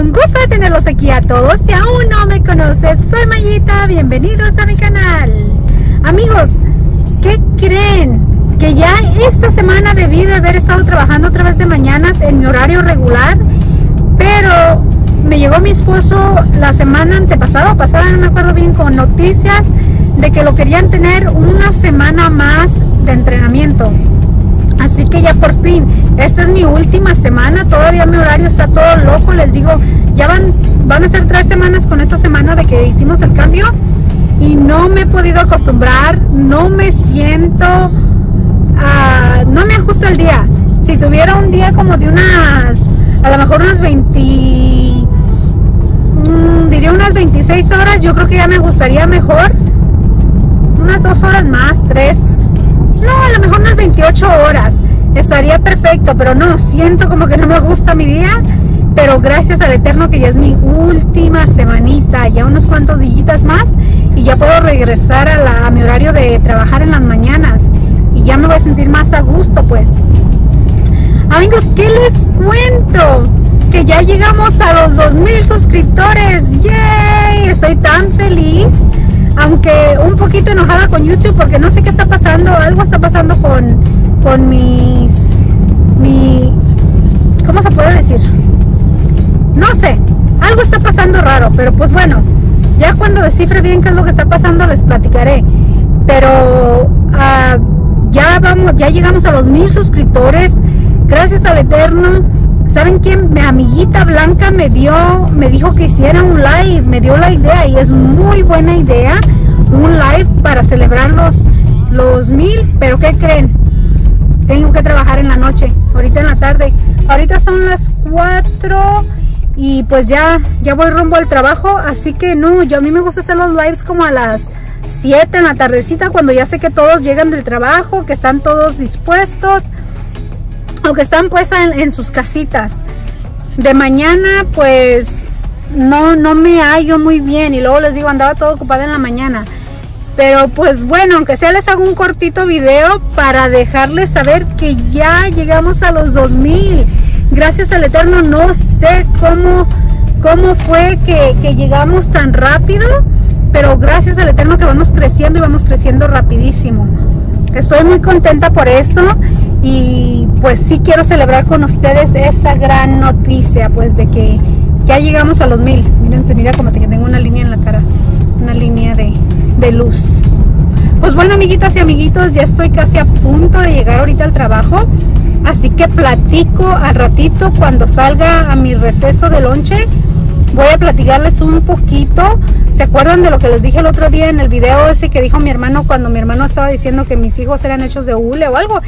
un gusto de tenerlos aquí a todos. Si aún no me conoces, soy Mayita, bienvenidos a mi canal. Amigos, ¿qué creen? Que ya esta semana debí de haber estado trabajando otra vez de mañanas en mi horario regular, pero me llegó mi esposo la semana antepasada o pasada, no me acuerdo bien, con noticias de que lo querían tener una semana más de entrenamiento. Así que ya por fin, esta es mi última semana, todavía mi horario está todo loco, les digo, ya van a ser 3 semanas con esta semana de que hicimos el cambio y no me he podido acostumbrar, no me siento, no me ajusta el día. Si tuviera un día como de a lo mejor unas 26 horas, yo creo que ya me gustaría mejor, unas 2 horas más, 3, no, a lo mejor unas 28 horas, estaría perfecto, pero no, siento como que no me gusta mi día, pero gracias al Eterno que ya es mi última semanita, ya unos cuantos días más, y ya puedo regresar a mi horario de trabajar en las mañanas, y ya me voy a sentir más a gusto, pues. Amigos, ¿qué les cuento? Que ya llegamos a los 2000 suscriptores, ¡yay! Estoy tan feliz, aunque un poquito enojada con YouTube porque no sé qué está pasando, algo está pasando con ¿cómo se puede decir? No sé, algo está pasando raro, pero pues bueno, ya cuando descifre bien qué es lo que está pasando les platicaré, pero ya llegamos a los 1000 suscriptores, gracias al Eterno. ¿Saben quién? Mi amiguita Blanca me dijo que hiciera un live, me dio la idea y es muy buena idea, un live para celebrar los 1000, pero ¿qué creen? Tengo que trabajar en la noche, ahorita en la tarde, ahorita son las 4 y pues ya voy rumbo al trabajo, así que no, yo a mí me gusta hacer los lives como a las 7 en la tardecita, cuando ya sé que todos llegan del trabajo, que están todos dispuestos, que están pues en sus casitas. De mañana pues no me hallo muy bien y luego les digo andaba todo ocupada en la mañana, pero pues bueno, aunque sea les hago un cortito video para dejarles saber que ya llegamos a los 2000, gracias al Eterno. No sé cómo fue que llegamos tan rápido, pero gracias al Eterno que vamos creciendo y vamos creciendo rapidísimo. Estoy muy contenta por eso y pues sí quiero celebrar con ustedes esta gran noticia, pues de que ya llegamos a los 1000. Miren, se mira como que tengo una línea en la cara, una línea de luz. Pues bueno, amiguitas y amiguitos, ya estoy casi a punto de llegar ahorita al trabajo, así que platico al ratito cuando salga a mi receso de lonche. Voy a platicarles un poquito. ¿Se acuerdan de lo que les dije el otro día en el video ese que dijo mi hermano cuando mi hermano estaba diciendo que mis hijos eran hechos de hule o algo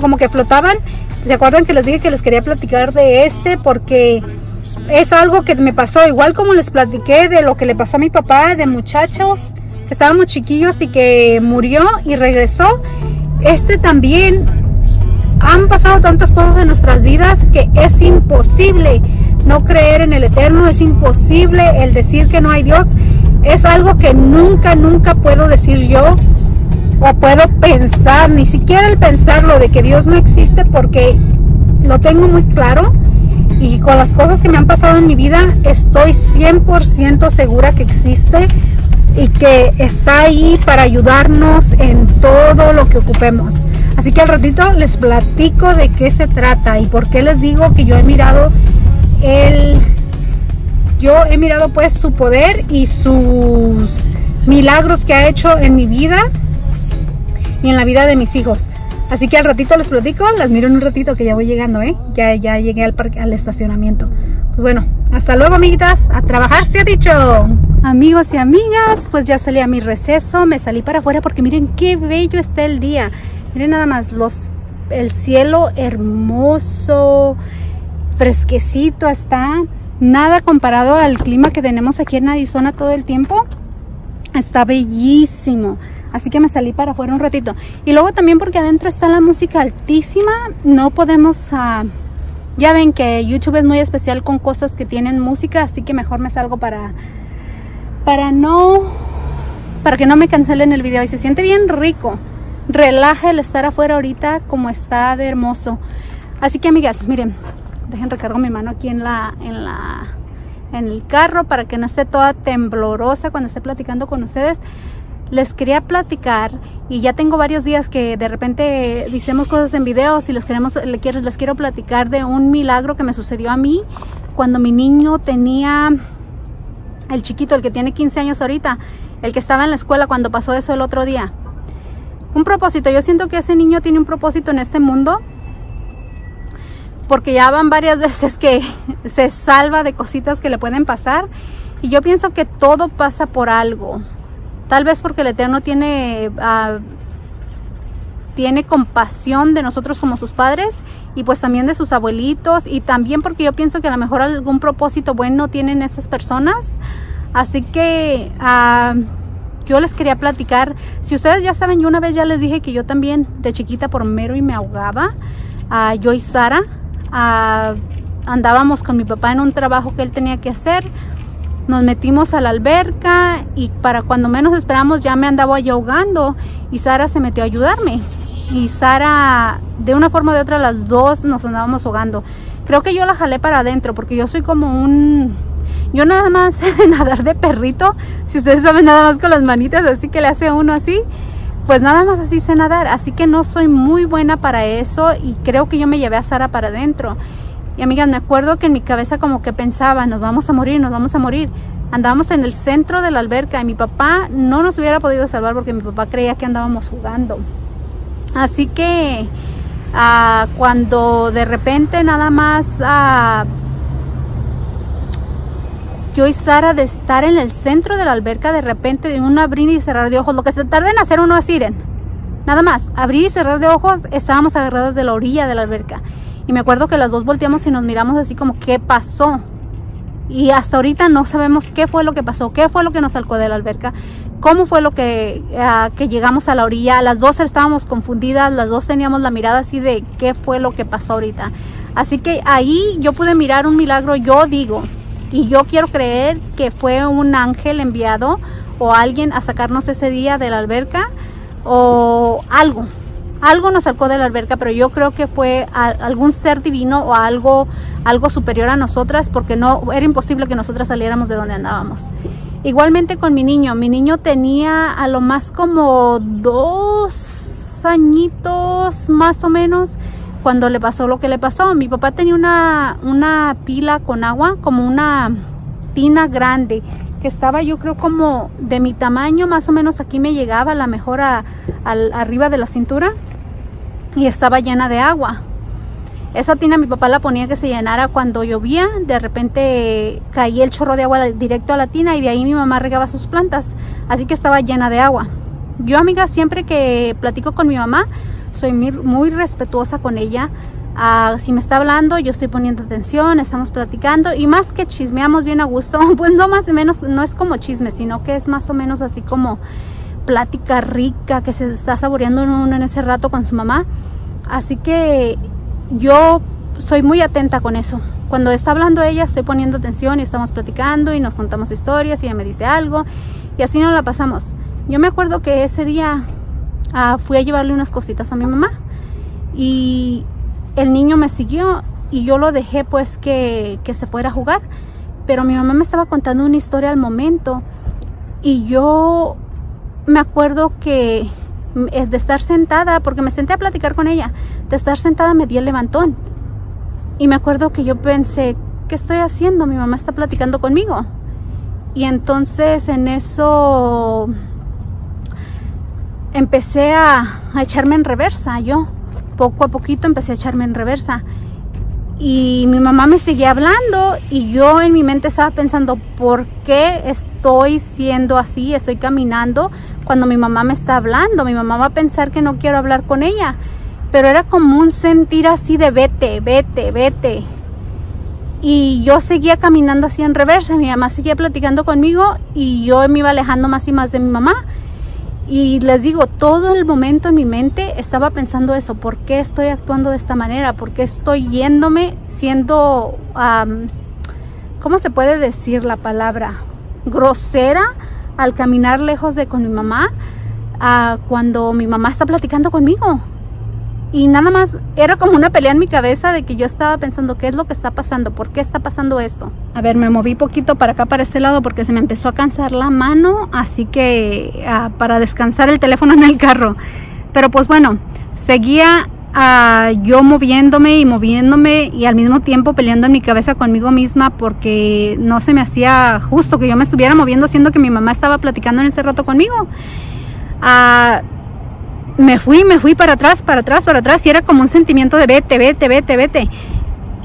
como que flotaban? ¿Se acuerdan que les dije que les quería platicar de ese? Porque es algo que me pasó, igual como les platiqué de lo que le pasó a mi papá de muchachos, que estábamos chiquillos y que murió y regresó. Este también, han pasado tantas cosas en nuestras vidas que es imposible no creer en el Eterno, es imposible el decir que no hay Dios, es algo que nunca puedo decir yo o puedo pensar, ni siquiera el pensarlo de que Dios no existe, porque lo tengo muy claro y con las cosas que me han pasado en mi vida estoy 100% segura que existe y que está ahí para ayudarnos en todo lo que ocupemos. Así que al ratito les platico de qué se trata y por qué les digo que yo he mirado pues su poder y sus milagros que ha hecho en mi vida y en la vida de mis hijos. Así que al ratito les platico, las miro en un ratito que ya voy llegando, ya llegué al estacionamiento. Pues bueno, hasta luego, amiguitas, a trabajar se ha dicho. Amigos y amigas, pues ya salí a mi receso, me salí para afuera porque miren qué bello está el día. Miren nada más el cielo hermoso, fresquecito está, nada comparado al clima que tenemos aquí en Arizona todo el tiempo, está bellísimo, así que me salí para afuera un ratito, y luego también porque adentro está la música altísima, no podemos, ya ven que YouTube es muy especial con cosas que tienen música, así que mejor me salgo para que no me cancelen el video, y se siente bien rico, relaja el estar afuera ahorita como está de hermoso, así que amigas, miren, dejen recargo mi mano aquí en la en el carro para que no esté toda temblorosa cuando esté platicando con ustedes. Les quería platicar, y ya tengo varios días que de repente decimos cosas en videos y les quiero platicar de un milagro que me sucedió a mí cuando mi niño tenía, el chiquito, el que tiene 15 años ahorita, el que estaba en la escuela cuando pasó eso el otro día. Un propósito. Yo siento que ese niño tiene un propósito en este mundo, porque ya van varias veces que se salva de cositas que le pueden pasar, y yo pienso que todo pasa por algo. Tal vez porque el Eterno tiene compasión de nosotros como sus padres, y pues también de sus abuelitos, y también porque yo pienso que a lo mejor algún propósito bueno tienen esas personas. Así que yo les quería platicar. Si ustedes ya saben, yo una vez ya les dije que yo también de chiquita por mero y me ahogaba. Yo y Sara andábamos con mi papá en un trabajo que él tenía que hacer. Nos metimos a la alberca y para cuando menos esperamos ya me andaba yo ahogando, y Sara se metió a ayudarme, y Sara, de una forma o de otra, las dos nos andábamos ahogando. Creo que yo la jalé para adentro porque yo soy como un... yo nada más sé de nadar de perrito, si ustedes saben, nada más con las manitas así que le hace uno así, pues nada más así sé nadar, así que no soy muy buena para eso, y creo que yo me llevé a Sara para adentro. Y amigas, me acuerdo que en mi cabeza como que pensaba, nos vamos a morir, nos vamos a morir. Andábamos en el centro de la alberca y mi papá no nos hubiera podido salvar porque mi papá creía que andábamos jugando. Así que cuando de repente nada más yo y Sara, de estar en el centro de la alberca, de repente de un abrir y cerrar de ojos, lo que se tarda en hacer uno es Siren, nada más, abrir y cerrar de ojos, estábamos agarrados de la orilla de la alberca. Y me acuerdo que las dos volteamos y nos miramos así como, ¿qué pasó? Y hasta ahorita no sabemos qué fue lo que pasó, qué fue lo que nos sacó de la alberca, cómo fue lo que llegamos a la orilla. Las dos estábamos confundidas, las dos teníamos la mirada así de qué fue lo que pasó ahorita. Así que ahí yo pude mirar un milagro, yo digo, y yo quiero creer que fue un ángel enviado o alguien a sacarnos ese día de la alberca, o algo. Algo nos sacó de la alberca, pero yo creo que fue algún ser divino o algo superior a nosotras, porque no era imposible que nosotras saliéramos de donde andábamos. Igualmente con mi niño. Mi niño tenía a lo más como 2 añitos más o menos cuando le pasó lo que le pasó. Mi papá tenía una pila con agua, como una tina grande, que estaba yo creo como de mi tamaño, más o menos aquí me llegaba a lo mejor arriba de la cintura, y estaba llena de agua. Esa tina mi papá la ponía que se llenara cuando llovía. De repente caía el chorro de agua directo a la tina, y de ahí mi mamá regaba sus plantas, así que estaba llena de agua. Yo, amiga, siempre que platico con mi mamá soy muy respetuosa con ella. Si me está hablando, yo estoy poniendo atención, estamos platicando, y más que chismeamos bien a gusto, pues no más o menos, no es como chisme, sino que es más o menos así como plática rica que se está saboreando uno en ese rato con su mamá. Así que yo soy muy atenta con eso. Cuando está hablando ella, estoy poniendo atención y estamos platicando y nos contamos historias y ella me dice algo y así nos la pasamos. Yo me acuerdo que ese día fui a llevarle unas cositas a mi mamá y el niño me siguió y yo lo dejé pues que se fuera a jugar, pero mi mamá me estaba contando una historia al momento y yo me acuerdo que de estar sentada, porque me senté a platicar con ella, de estar sentada me di el levantón y me acuerdo que yo pensé, ¿qué estoy haciendo? Mi mamá está platicando conmigo. Y entonces en eso empecé a echarme en reversa. Yo poco a poquito empecé a echarme en reversa y mi mamá me seguía hablando y yo en mi mente estaba pensando, ¿por qué estoy siendo así? Estoy caminando cuando mi mamá me está hablando, mi mamá va a pensar que no quiero hablar con ella, pero era como un sentir así de vete, vete, vete, y yo seguía caminando así en reversa. Mi mamá seguía platicando conmigo y yo me iba alejando más y más de mi mamá. Y les digo, todo el momento en mi mente estaba pensando eso, ¿por qué estoy actuando de esta manera? ¿Por qué estoy yéndome siendo, ¿cómo se puede decir la palabra? Grosera al caminar lejos de con mi mamá, cuando mi mamá está platicando conmigo. Y nada más, era como una pelea en mi cabeza de que yo estaba pensando, ¿qué es lo que está pasando? ¿Por qué está pasando esto? A ver, me moví poquito para acá, para este lado, porque se me empezó a cansar la mano, así que para descansar el teléfono en el carro. Pero pues bueno, seguía yo moviéndome y al mismo tiempo peleando en mi cabeza conmigo misma, porque no se me hacía justo que yo me estuviera moviendo, siendo que mi mamá estaba platicando en ese rato conmigo. Me fui para atrás, y era como un sentimiento de vete.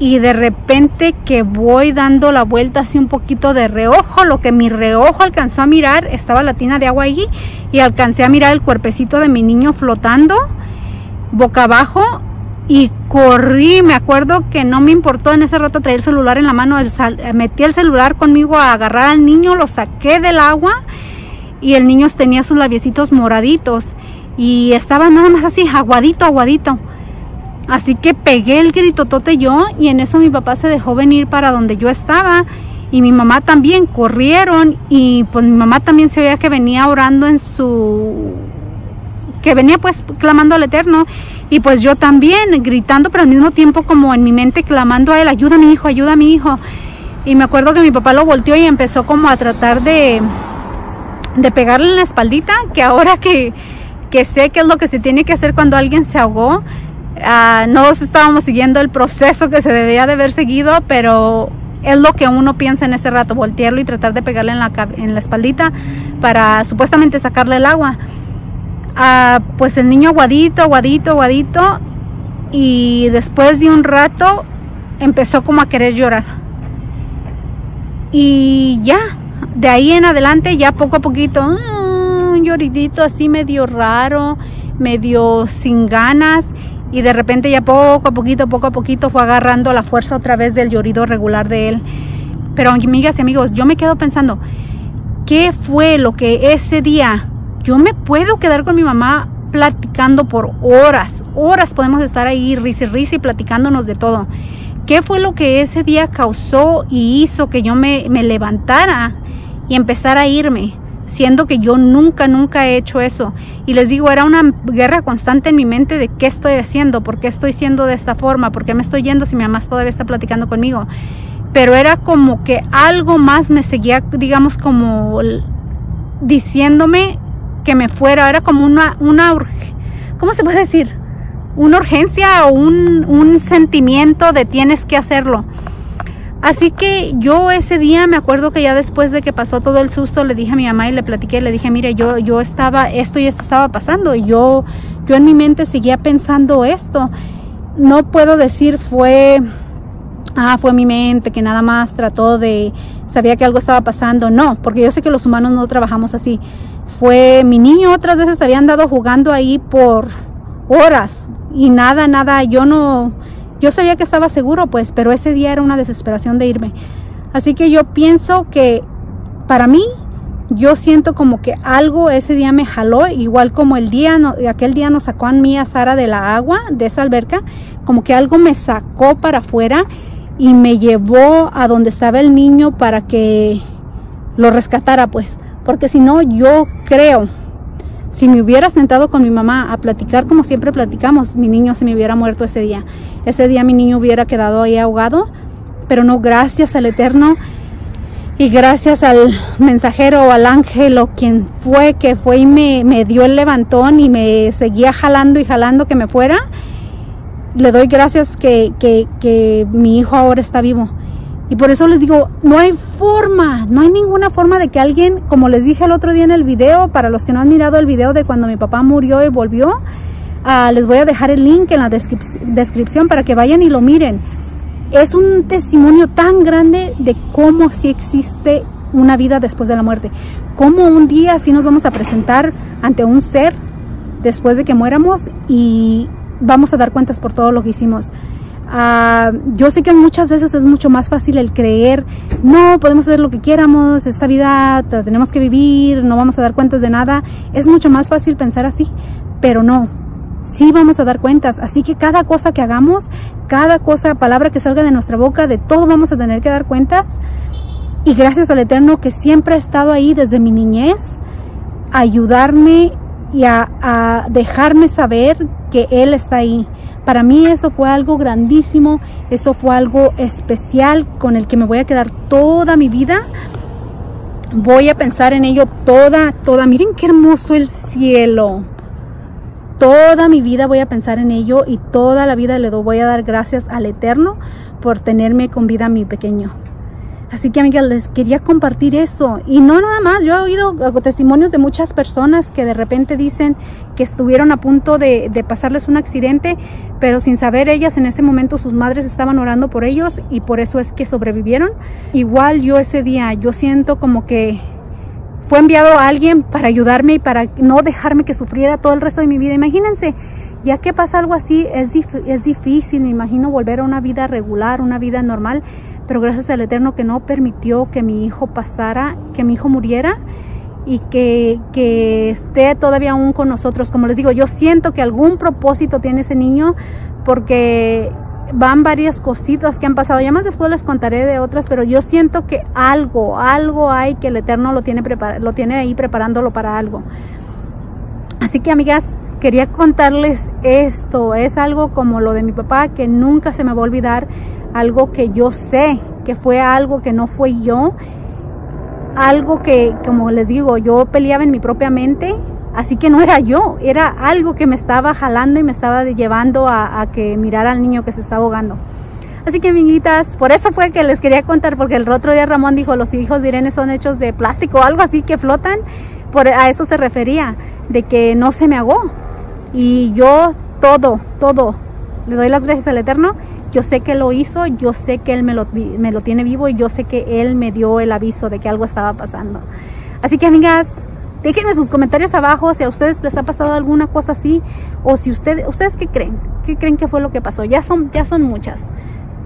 Y de repente que voy dando la vuelta así un poquito de reojo, lo que mi reojo alcanzó a mirar, estaba la tina de agua allí, y alcancé a mirar el cuerpecito de mi niño flotando, boca abajo, y corrí. Me acuerdo que no me importó, en ese rato traía el celular en la mano, metí el celular conmigo a agarrar al niño, lo saqué del agua, y el niño tenía sus labiecitos moraditos, y estaba nada más así, aguadito. Así que pegué el gritotote yo, y en eso mi papá se dejó venir para donde yo estaba, y mi mamá también, corrieron, y pues mi mamá también se oía que venía orando en su... que venía pues clamando al Eterno, y pues yo también gritando, pero al mismo tiempo como en mi mente clamando a Él, ayuda a mi hijo, ayuda a mi hijo. Y me acuerdo que mi papá lo volteó y empezó como a tratar de pegarle en la espaldita, que ahora que sé qué es lo que se tiene que hacer cuando alguien se ahogó. No estábamos siguiendo el proceso que se debía de haber seguido, pero es lo que uno piensa en ese rato, voltearlo y tratar de pegarle en la espaldita para supuestamente sacarle el agua. Pues el niño aguadito, y después de un rato empezó como a querer llorar, y ya de ahí en adelante ya poco a poquito, un lloridito así medio raro, medio sin ganas, y de repente ya poco a poquito fue agarrando la fuerza otra vez del llorido regular de él. Pero amigas y amigos, yo me quedo pensando, ¿qué fue lo que ese día? Yo me puedo quedar con mi mamá platicando por horas, podemos estar ahí risi platicándonos de todo. ¿Qué fue lo que ese día causó y hizo que yo me levantara y empezara a irme? Siendo que yo nunca he hecho eso. Y les digo, era una guerra constante en mi mente de qué estoy haciendo, por qué estoy siendo de esta forma, por qué me estoy yendo si mi mamá todavía está platicando conmigo. Pero era como que algo más me seguía, digamos, como diciéndome que me fuera. Era como una ¿cómo se puede decir? Una urgencia o un sentimiento de tienes que hacerlo. Así que yo ese día me acuerdo que ya después de que pasó todo el susto, le dije a mi mamá y le platiqué, le dije, mire, yo estaba, esto y esto estaba pasando, y yo en mi mente seguía pensando esto. No puedo decir fue mi mente que nada más trató de, sabía que algo estaba pasando, no, porque yo sé que los humanos no trabajamos así. Fue mi niño, otras veces se había andado jugando ahí por horas y nada, yo sabía que estaba seguro, pues, pero ese día era una desesperación de irme. Así que yo pienso que, para mí, yo siento como que algo ese día me jaló, igual como aquel día nos sacó a mí a Sara de la agua, de esa alberca, como que algo me sacó para afuera y me llevó a donde estaba el niño para que lo rescatara, pues. Porque si no, yo creo, si me hubiera sentado con mi mamá a platicar como siempre platicamos, mi niño se me hubiera muerto ese día. Ese día mi niño hubiera quedado ahí ahogado, pero no, gracias al Eterno y gracias al mensajero o al ángel o quien fue que fue y me dio el levantón y me seguía jalando que me fuera. Le doy gracias que mi hijo ahora está vivo. Y por eso les digo, no hay ninguna forma de que alguien, como les dije el otro día en el video, para los que no han mirado el video de cuando mi papá murió y volvió, les voy a dejar el link en la descripción para que vayan y lo miren. Es un testimonio tan grande de cómo sí existe una vida después de la muerte. Cómo un día sí nos vamos a presentar ante un ser después de que muéramos y vamos a dar cuentas por todo lo que hicimos. Yo sé que muchas veces es mucho más fácil el creer, no, podemos hacer lo que quieramos, esta vida la tenemos que vivir, no vamos a dar cuentas de nada. Es mucho más fácil pensar así, pero no, sí vamos a dar cuentas. Así que cada cosa que hagamos, cada cosa, palabra que salga de nuestra boca, de todo vamos a tener que dar cuentas. Y gracias al Eterno que siempre ha estado ahí desde mi niñez, a ayudarme y a dejarme saber que Él está ahí. Para mí eso fue algo grandísimo, eso fue algo especial con el que me voy a quedar toda mi vida. Voy a pensar en ello toda. Miren qué hermoso el cielo. Toda mi vida voy a pensar en ello y toda la vida le voy a dar gracias al Eterno por tenerme con vida a mi pequeño. Así que, amigas, les quería compartir eso. Y no nada más, yo he oído testimonios de muchas personas que de repente dicen que estuvieron a punto de pasarles un accidente, pero sin saber ellas en ese momento sus madres estaban orando por ellos y por eso es que sobrevivieron. Igual yo ese día, yo siento como que fue enviado a alguien para ayudarme y para no dejarme que sufriera todo el resto de mi vida. Imagínense, ya que pasa algo así, es difícil, me imagino, volver a una vida regular, una vida normal. Pero gracias al Eterno que no permitió que mi hijo pasara, que mi hijo muriera y que esté todavía aún con nosotros. Como les digo, yo siento que algún propósito tiene ese niño porque van varias cositas que han pasado. Ya más después les contaré de otras, pero yo siento que algo hay que el Eterno lo tiene ahí preparándolo para algo. Así que, amigas, quería contarles esto. Es algo como lo de mi papá que nunca se me va a olvidar. Algo que yo sé que fue algo que no fue yo, algo que, como les digo, yo peleaba en mi propia mente, así que no era yo, era algo que me estaba jalando y me estaba llevando a que mirara al niño que se estaba ahogando. Así que, amiguitas, por eso fue que les quería contar, porque el otro día Ramón dijo, los hijos de Irene son hechos de plástico o algo así que flotan, a eso se refería, de que no se me ahogó. Y yo todo, le doy las gracias al Eterno. Yo sé que lo hizo, yo sé que Él me lo tiene vivo y yo sé que Él me dio el aviso de que algo estaba pasando. Así que, amigas, déjenme sus comentarios abajo si a ustedes les ha pasado alguna cosa así o si ustedes qué creen. ¿Qué creen que fue lo que pasó? Ya son muchas.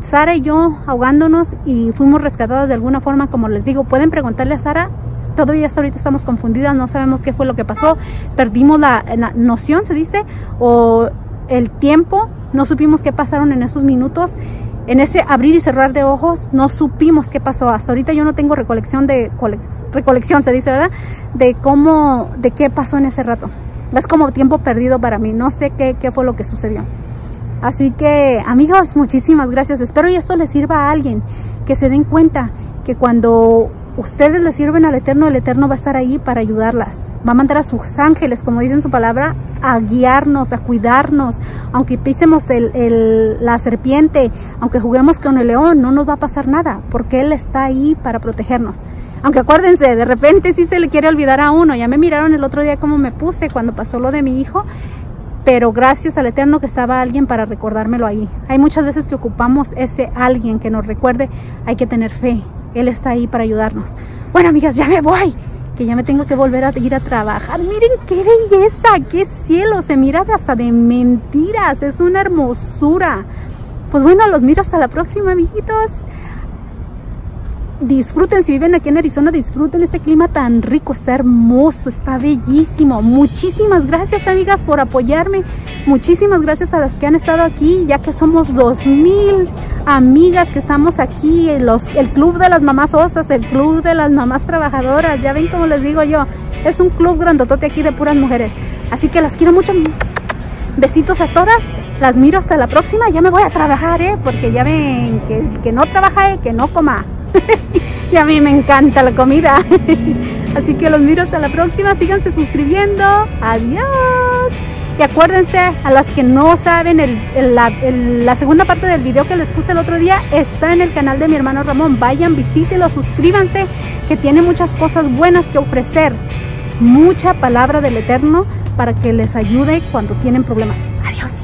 Sara y yo ahogándonos y fuimos rescatadas de alguna forma, como les digo. Pueden preguntarle a Sara. Todavía hasta ahorita estamos confundidas, no sabemos qué fue lo que pasó. Perdimos la noción, se dice, o el tiempo. No supimos qué pasaron en esos minutos, en ese abrir y cerrar de ojos, no supimos qué pasó. Hasta ahorita yo no tengo recolección, se dice, ¿verdad? De qué pasó en ese rato. Es como tiempo perdido para mí, no sé qué fue lo que sucedió. Así que, amigos, muchísimas gracias. Espero y esto les sirva a alguien, que se den cuenta que cuando ustedes le sirven al Eterno, el Eterno va a estar ahí para ayudarlas. Va a mandar a sus ángeles, como dicen su palabra, a guiarnos, a cuidarnos. Aunque pisemos la serpiente, aunque juguemos con el león, no nos va a pasar nada, porque Él está ahí para protegernos. Aunque acuérdense, de repente sí se le quiere olvidar a uno. Ya me miraron el otro día cómo me puse cuando pasó lo de mi hijo. Pero gracias al Eterno que estaba alguien para recordármelo ahí. Hay muchas veces que ocupamos ese alguien que nos recuerde. Hay que tener fe. Él está ahí para ayudarnos. Bueno, amigas, ya me voy, que ya me tengo que volver a ir a trabajar. Miren qué belleza, qué cielo, se mira hasta de mentiras, es una hermosura. Pues bueno, los miro hasta la próxima, amiguitos. Disfruten, si viven aquí en Arizona, disfruten este clima tan rico, está hermoso, está bellísimo. Muchísimas gracias, amigas, por apoyarme. Muchísimas gracias a las que han estado aquí, ya que somos 2000 amigas que estamos aquí, el club de las mamás osas, el club de las mamás trabajadoras. Ya ven, como les digo yo, es un club grandotote aquí de puras mujeres. Así que las quiero mucho. Besitos a todas. Las miro hasta la próxima. Ya me voy a trabajar, porque ya ven que el que no trabaja, que no coma. Y a mí me encanta la comida. Así que los miro hasta la próxima. Síganse suscribiendo. Adiós. Y acuérdense, a las que no saben, la segunda parte del video que les puse el otro día está en el canal de mi hermano Ramón. Vayan, visítenlo, suscríbanse, que tiene muchas cosas buenas que ofrecer. Mucha palabra del Eterno para que les ayude cuando tienen problemas. Adiós.